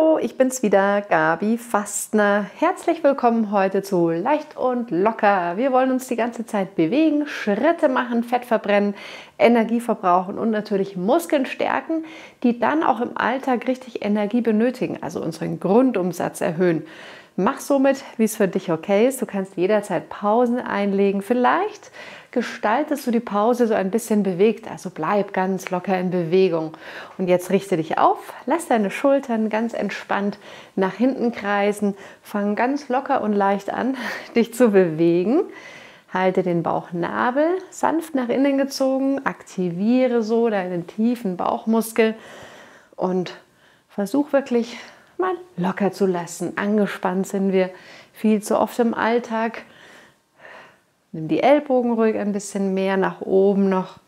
Hallo, ich bin's wieder, Gabi Fastner. Herzlich willkommen heute zu Leicht und Locker. Wir wollen uns die ganze Zeit bewegen, Schritte machen, Fett verbrennen, Energie verbrauchen und natürlich Muskeln stärken, die dann auch im Alltag richtig Energie benötigen, also unseren Grundumsatz erhöhen. Mach somit, wie es für dich okay ist. Du kannst jederzeit Pausen einlegen. Vielleicht gestaltest du die Pause so ein bisschen bewegt. Also bleib ganz locker in Bewegung. Und jetzt richte dich auf. Lass deine Schultern ganz entspannt nach hinten kreisen. Fang ganz locker und leicht an, dich zu bewegen. Halte den Bauchnabel sanft nach innen gezogen. Aktiviere so deinen tiefen Bauchmuskel. Und versuch wirklich mal locker zu lassen. Angespannt sind wir viel zu oft im Alltag. Nimm die Ellbogen ruhig ein bisschen mehr nach oben noch.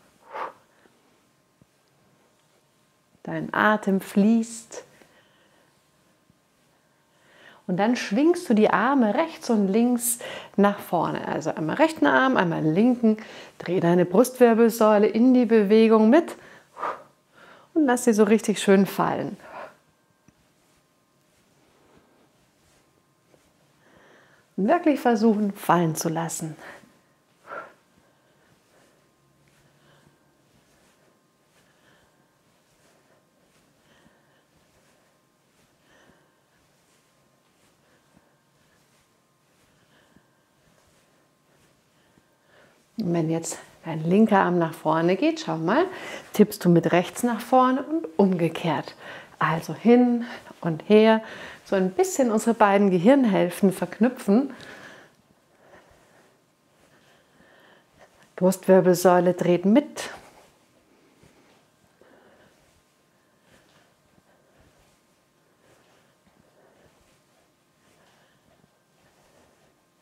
Dein Atem fließt. Und dann schwingst du die Arme rechts und links nach vorne. Also einmal rechten Arm, einmal linken. Dreh deine Brustwirbelsäule in die Bewegung mit und lass sie so richtig schön fallen. Wirklich versuchen, fallen zu lassen. Und wenn jetzt dein linker Arm nach vorne geht, schau mal, tippst du mit rechts nach vorne und umgekehrt. Also hin und her, so ein bisschen unsere beiden Gehirnhälften verknüpfen. Brustwirbelsäule dreht mit.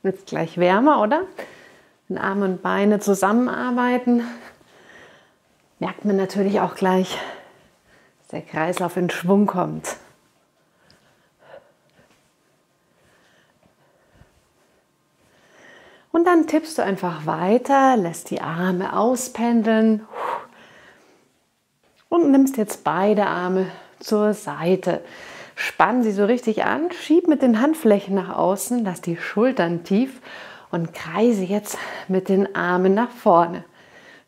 Jetzt gleich wärmer, oder? Wenn Arme und Beine zusammenarbeiten, merkt man natürlich auch gleich, der Kreislauf in Schwung kommt. Und dann tippst du einfach weiter, lässt die Arme auspendeln und nimmst jetzt beide Arme zur Seite. Spann sie so richtig an, schieb mit den Handflächen nach außen, lass die Schultern tief und kreise jetzt mit den Armen nach vorne.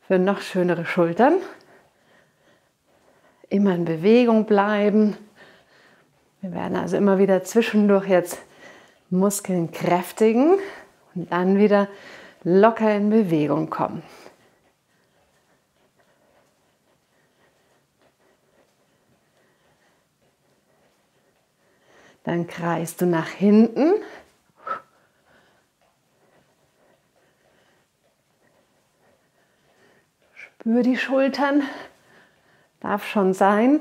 Für noch schönere Schultern. Immer in Bewegung bleiben. Wir werden also immer wieder zwischendurch jetzt Muskeln kräftigen und dann wieder locker in Bewegung kommen. Dann kreist du nach hinten. Spür die Schultern. Darf schon sein.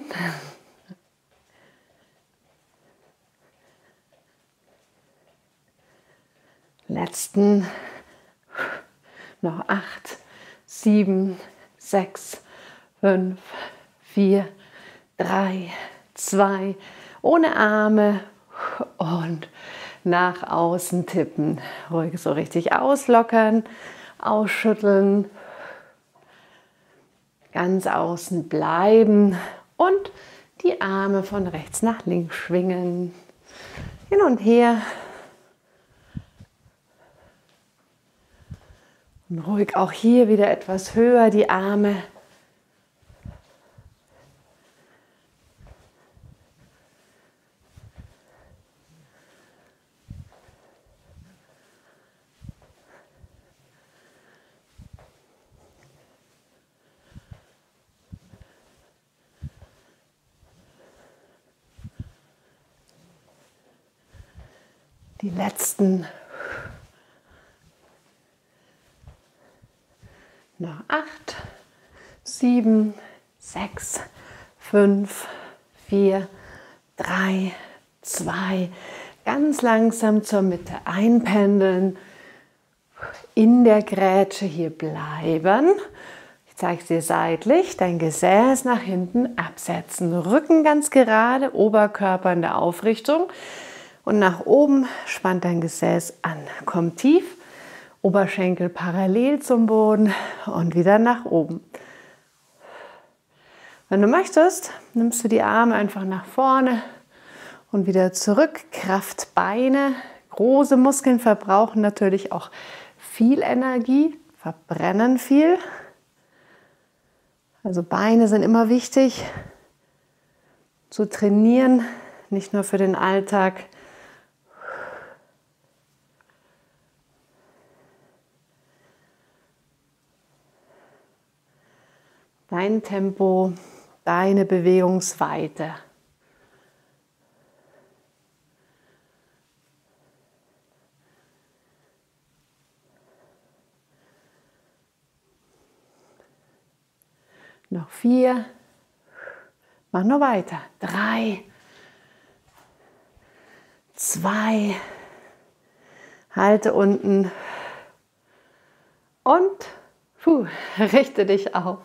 Letzten noch 8, 7, 6, 5, 4, 3, 2, ohne Arme und nach außen tippen. Ruhig so richtig auslockern, ausschütteln. Ganz außen bleiben und die Arme von rechts nach links schwingen. Hin und her. Und ruhig auch hier wieder etwas höher die Arme. Die letzten noch 8, 7, 6, 5, 4, 3, 2. Ganz langsam zur Mitte einpendeln. In der Grätsche hier bleiben. Ich zeige es dir seitlich. Dein Gesäß nach hinten absetzen. Rücken ganz gerade, Oberkörper in der Aufrichtung. Und nach oben spannt dein Gesäß an. Komm tief, Oberschenkel parallel zum Boden und wieder nach oben. Wenn du möchtest, nimmst du die Arme einfach nach vorne Und wieder zurück, Kraft, Beine. Große Muskeln verbrauchen natürlich auch viel Energie, verbrennen viel. Also Beine sind immer wichtig zu trainieren, nicht nur für den Alltag. Dein Tempo, deine Bewegungsweite. Noch 4. Mach nur weiter. 3. 2. Halte unten. Und richte dich auf.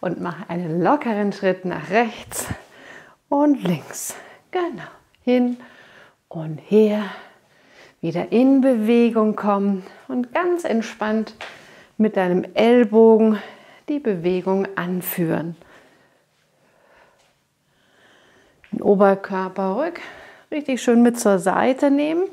Und mach einen lockeren Schritt nach rechts und links. Genau. Hin und her. Wieder in Bewegung kommen. Und ganz entspannt mit deinem Ellbogen die Bewegung anführen. Den Oberkörper ruhig richtig schön mit zur Seite nehmen.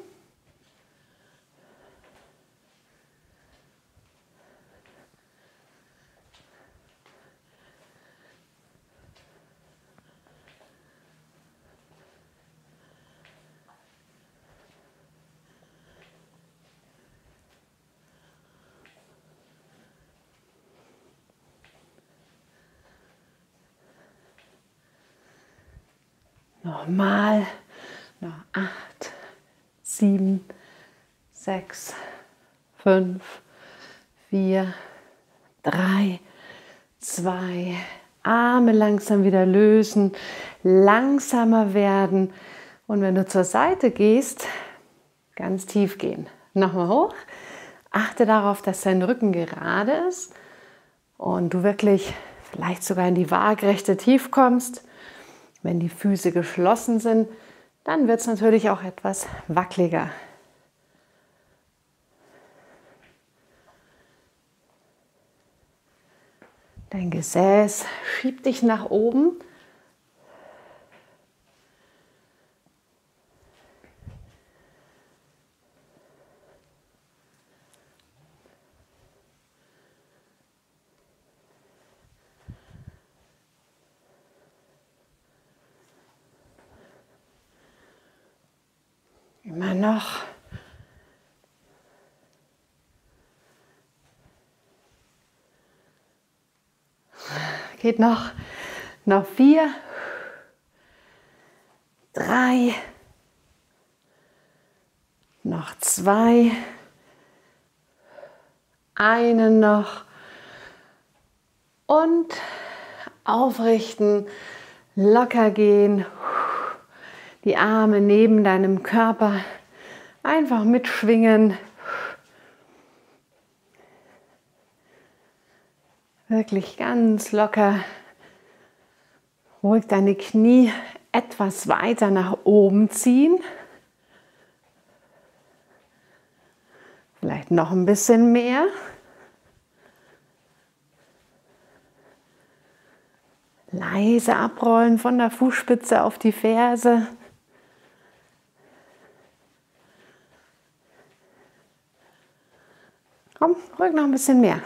Nochmal, noch 8, 7, 6, 5, 4, 3, 2, Arme langsam wieder lösen, langsamer werden und wenn du zur Seite gehst, ganz tief gehen. Nochmal hoch, achte darauf, dass dein Rücken gerade ist und du wirklich vielleicht sogar in die waagerechte Tief kommst. Wenn die Füße geschlossen sind, dann wird es natürlich auch etwas wackeliger. Dein Gesäß schiebt dich nach oben. Immer noch. Geht noch. Noch 4, 3, noch 2, einen noch und aufrichten, locker gehen. Die Arme neben deinem Körper einfach mitschwingen. Wirklich ganz locker. Ruhig deine Knie etwas weiter nach oben ziehen. Vielleicht noch ein bisschen mehr. Leise abrollen von der Fußspitze auf die Ferse. Komm, ruhig noch ein bisschen mehr. Du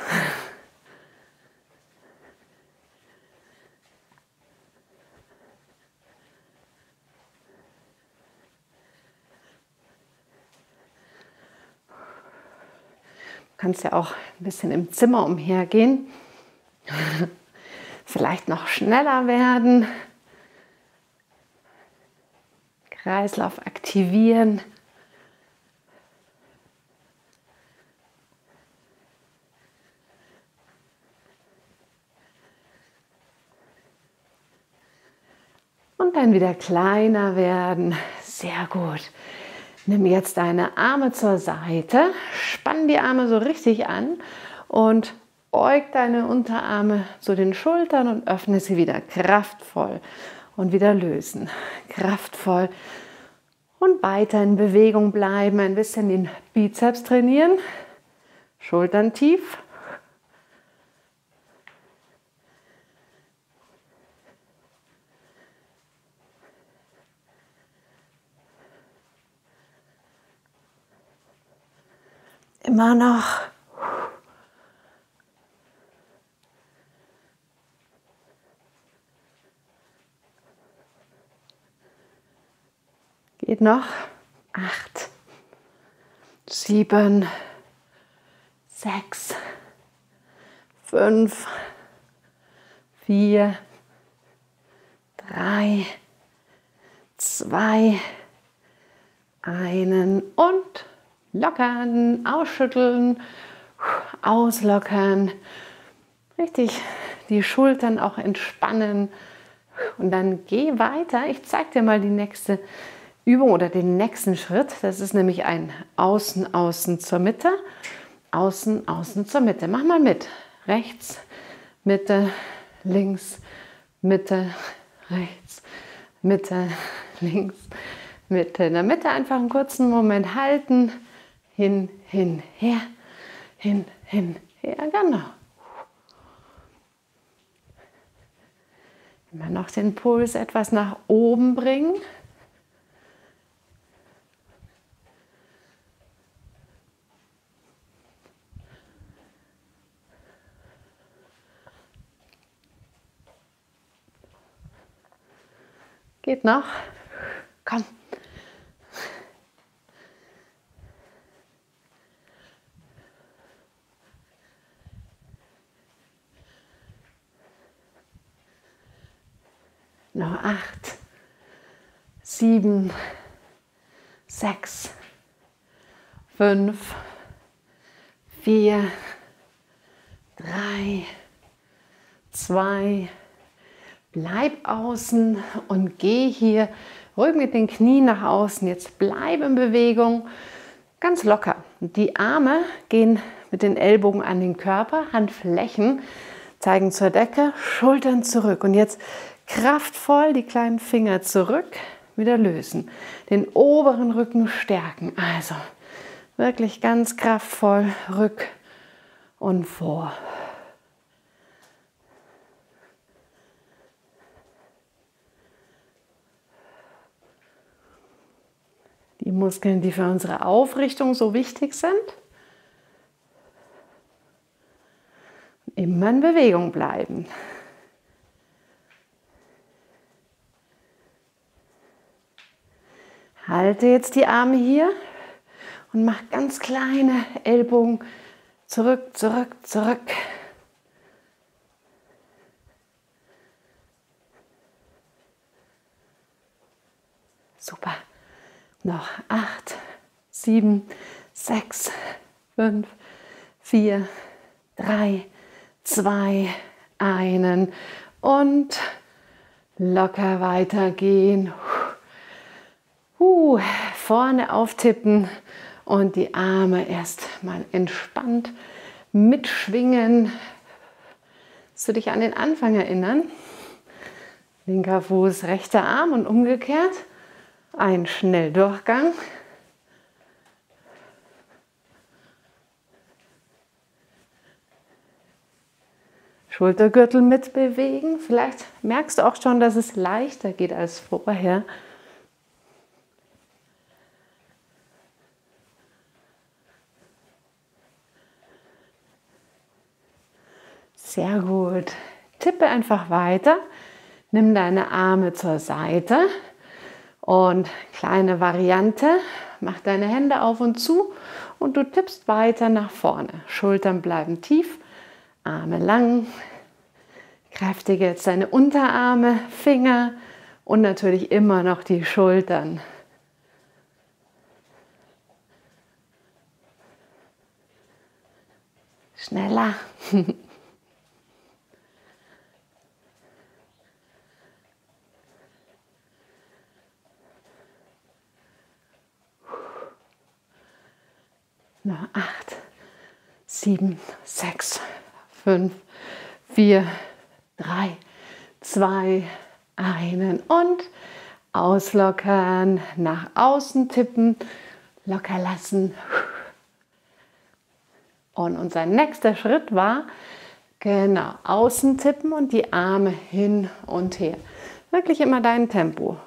kannst ja auch ein bisschen im Zimmer umhergehen. Vielleicht noch schneller werden. Kreislauf aktivieren. Und dann wieder kleiner werden. Sehr gut. Nimm jetzt deine Arme zur Seite, spann die Arme so richtig an und beug deine Unterarme zu den Schultern und öffne sie wieder kraftvoll und wieder lösen. Kraftvoll und weiter in Bewegung bleiben, ein bisschen den Bizeps trainieren, Schultern tief. Immer noch. Geht noch. 8, 7, 6, 5, 4, 3, 2, 1 und lockern, ausschütteln, auslockern. Richtig die Schultern auch entspannen und dann geh weiter. Ich zeige dir mal die nächste Übung oder den nächsten Schritt. Das ist nämlich ein Außen, Außen zur Mitte. Außen, Außen zur Mitte. Mach mal mit. Rechts, Mitte, links, Mitte, rechts, Mitte, links, Mitte. In der Mitte einfach einen kurzen Moment halten. Hin, hin, her. Hin, hin, her. Genau. Immer noch den Puls etwas nach oben bringen. Geht noch. Komm. Noch 8, 7, 6, 5, 4, 3, 2. Bleib außen und geh hier ruhig mit den Knien nach außen. Jetzt bleib in Bewegung, ganz locker. Die Arme gehen mit den Ellbogen an den Körper, Handflächen zeigen zur Decke, Schultern zurück. Und jetzt kraftvoll die kleinen Finger zurück, wieder lösen. Den oberen Rücken stärken. Also wirklich ganz kraftvoll rück und vor. Die Muskeln, die für unsere Aufrichtung so wichtig sind. Immer in Bewegung bleiben. Halte jetzt die Arme hier und mach ganz kleine Ellbogen zurück, zurück, zurück. Super. Noch 8, 7, 6, 5, 4, 3, 2, 1 und locker weitergehen. Vorne auftippen und die Arme erstmal entspannt mitschwingen. Kannst du dich an den Anfang erinnern? Linker Fuß, rechter Arm und umgekehrt. Ein Schnelldurchgang. Schultergürtel mitbewegen. Vielleicht merkst du auch schon, dass es leichter geht als vorher. Sehr gut. Tippe einfach weiter. Nimm deine Arme zur Seite. Und kleine Variante, mach deine Hände auf und zu und du tippst weiter nach vorne. Schultern bleiben tief, Arme lang, kräftige jetzt deine Unterarme, Finger und natürlich immer noch die Schultern. Schneller. Noch 8, 7, 6, 5, 4, 3, 2, 1 und auslockern, nach außen tippen, locker lassen. Und unser nächster Schritt war, genau, außen tippen und die Arme hin und her. Wirklich immer dein Tempo.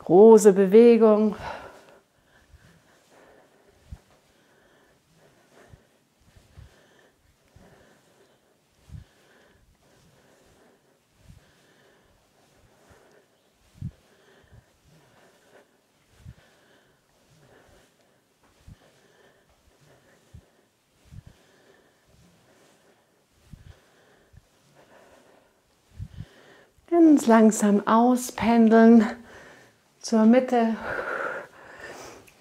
Große Bewegung. ganz langsam auspendeln zur Mitte.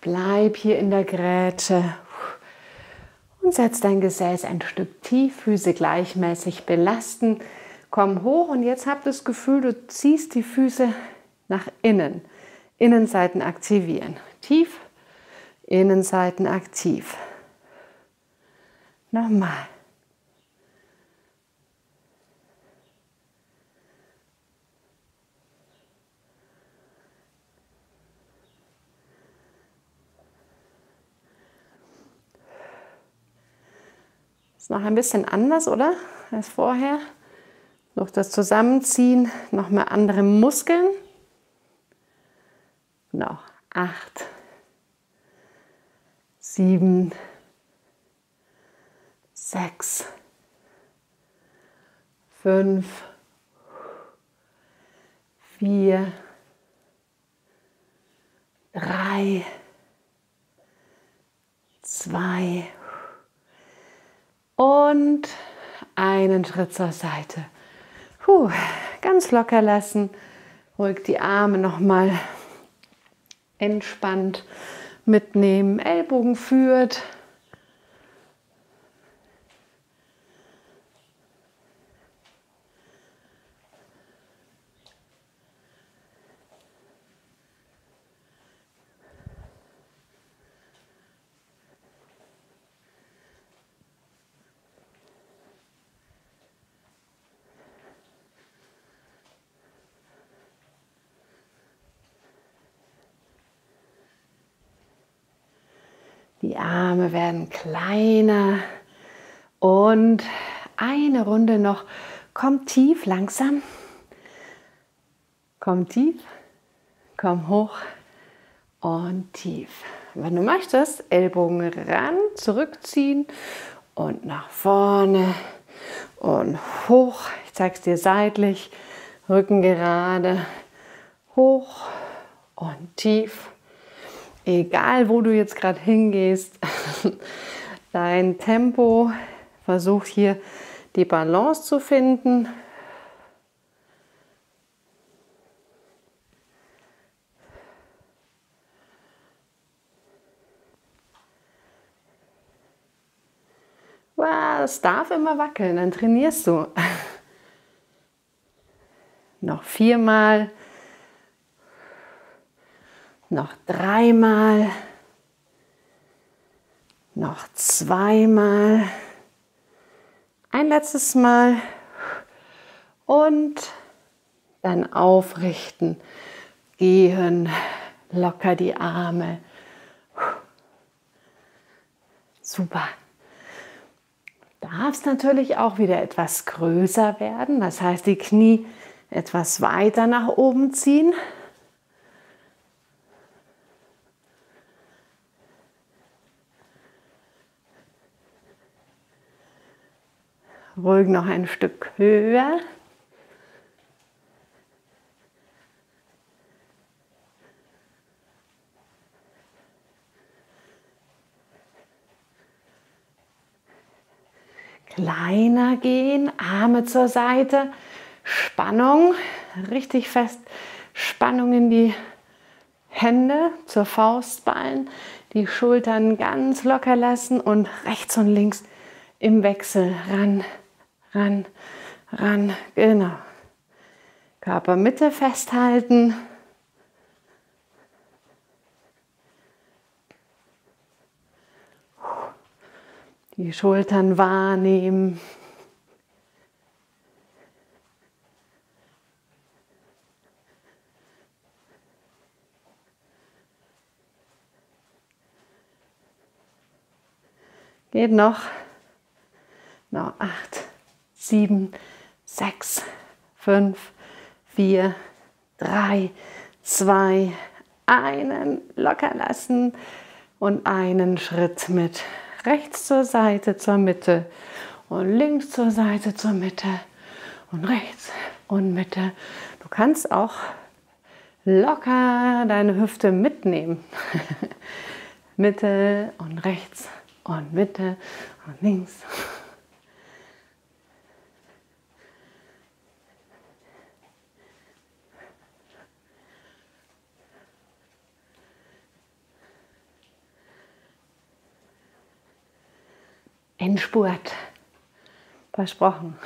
Bleib hier in der Grätsche und setz dein Gesäß ein Stück tief, Füße gleichmäßig belasten. Komm hoch und jetzt hab das Gefühl, du ziehst die Füße nach innen. Innenseiten aktivieren. Tief, Innenseiten aktiv. Nochmal. Ist noch ein bisschen anders, oder? Als vorher. Durch das Zusammenziehen nochmal andere Muskeln. Genau. 8, 7, 6, 5, 4, 3, 2 und einen Schritt zur Seite. Puh, ganz locker lassen, ruhig die Arme nochmal entspannt mitnehmen, Ellbogen führt. Die Arme werden kleiner und eine Runde noch. Komm tief, langsam. Komm tief, komm hoch und tief. Wenn du möchtest, Ellbogen ran, zurückziehen und nach vorne und hoch. Ich zeige es dir seitlich, Rücken gerade, hoch und tief. Egal, wo du jetzt gerade hingehst, dein Tempo, versuch hier die Balance zu finden. Es darf immer wackeln, dann trainierst du. Noch 4 Mal. Noch 3 Mal, noch 2 Mal, ein letztes Mal und dann aufrichten, gehen, locker die Arme. Super. Du darfst natürlich auch wieder etwas größer werden, das heißt die Knie etwas weiter nach oben ziehen. Ruhig noch ein Stück höher. Kleiner gehen, Arme zur Seite, Spannung, richtig fest, Spannung in die Hände, zur Faust ballen, die Schultern ganz locker lassen und rechts und links im Wechsel ran. Ran, ran, genau. Körpermitte festhalten. Die Schultern wahrnehmen. Geht noch. Noch 8, 7, 6, 5, 4, 3, 2, einen locker lassen und einen Schritt mit rechts zur Seite zur Mitte und links zur Seite zur Mitte und rechts und Mitte. Du kannst auch locker deine Hüfte mitnehmen. Mitte und rechts und Mitte und links. Endspurt. Versprochen.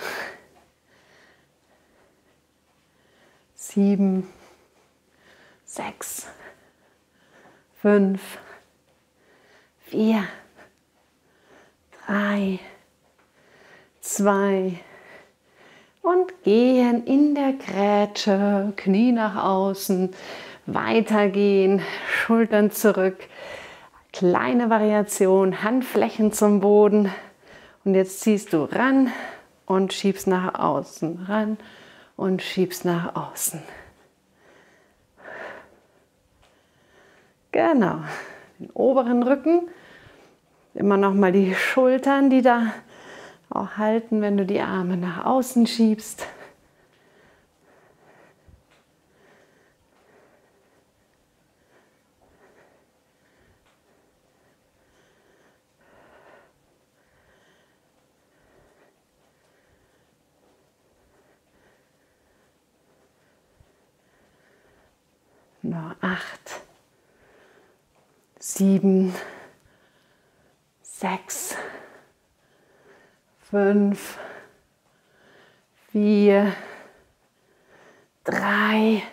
7, 6, 5, 4, 3, 2 und gehen in der Grätsche, Knie nach außen, weitergehen, Schultern zurück, kleine Variation, Handflächen zum Boden und jetzt ziehst du ran und schiebst nach außen, ran und schiebst nach außen. Genau, den oberen Rücken, immer noch mal die Schultern, die da auch halten, wenn du die Arme nach außen schiebst. Noch 8, 7, 6, 5, 4, 3,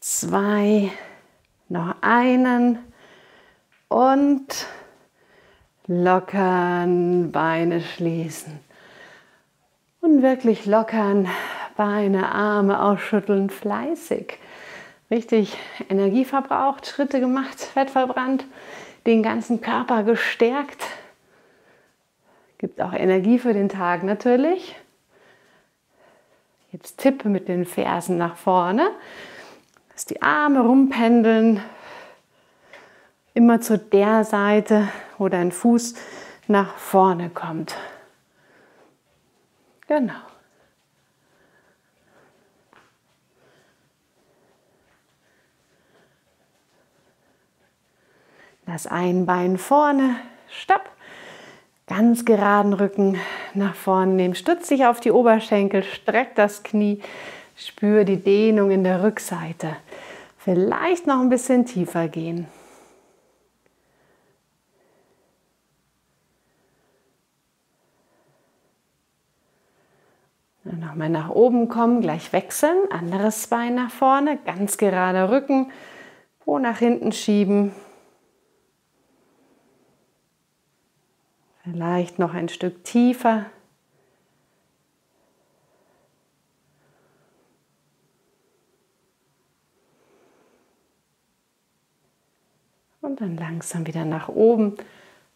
2, noch einen und lockern, Beine schließen und wirklich lockern, Beine, Arme ausschütteln, fleißig. Richtig Energie verbraucht, Schritte gemacht, Fett verbrannt, den ganzen Körper gestärkt. Gibt auch Energie für den Tag natürlich. Jetzt tippe mit den Fersen nach vorne. Lass die Arme rumpendeln. Immer zu der Seite, wo dein Fuß nach vorne kommt. Genau. Das ein Bein vorne, stopp, ganz geraden Rücken nach vorne nehmen, stütz dich auf die Oberschenkel, streck das Knie, spür die Dehnung in der Rückseite. Vielleicht noch ein bisschen tiefer gehen. Nochmal nach oben kommen, gleich wechseln, anderes Bein nach vorne, ganz gerader Rücken, Po nach hinten schieben. Vielleicht noch ein Stück tiefer. Und dann langsam wieder nach oben.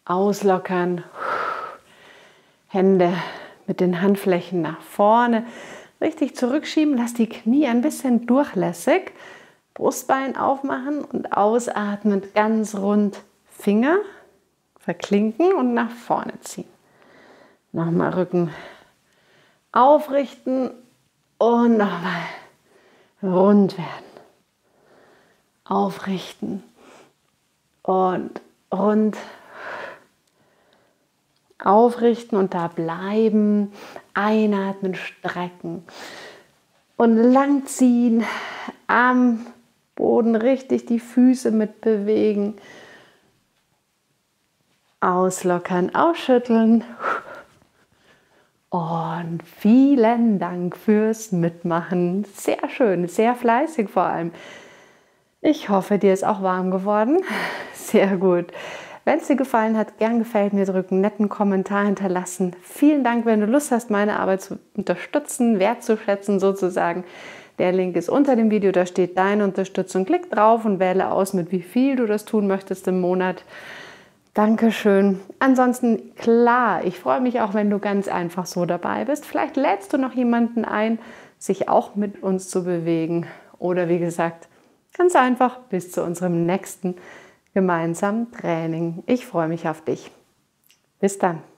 Auslockern. Hände mit den Handflächen nach vorne. Richtig zurückschieben. Lass die Knie ein bisschen durchlässig. Brustbein aufmachen und ausatmen. Ganz rund Finger. Verklinken und nach vorne ziehen. Nochmal Rücken aufrichten und nochmal rund werden. Aufrichten und rund. Aufrichten und da bleiben. Einatmen, strecken und lang ziehen. Am Boden richtig die Füße mit bewegen. Auslockern, ausschütteln und vielen Dank fürs Mitmachen. Sehr schön, sehr fleißig vor allem. Ich hoffe, dir ist auch warm geworden. Sehr gut. Wenn es dir gefallen hat, gern gefällt mir drücken, netten Kommentar hinterlassen. Vielen Dank, wenn du Lust hast, meine Arbeit zu unterstützen, wertzuschätzen sozusagen. Der Link ist unter dem Video, da steht deine Unterstützung. Klick drauf und wähle aus, mit wie viel du das tun möchtest im Monat. Dankeschön. Ansonsten, klar, ich freue mich auch, wenn du ganz einfach so dabei bist. Vielleicht lädst du noch jemanden ein, sich auch mit uns zu bewegen. Oder wie gesagt, ganz einfach bis zu unserem nächsten gemeinsamen Training. Ich freue mich auf dich. Bis dann.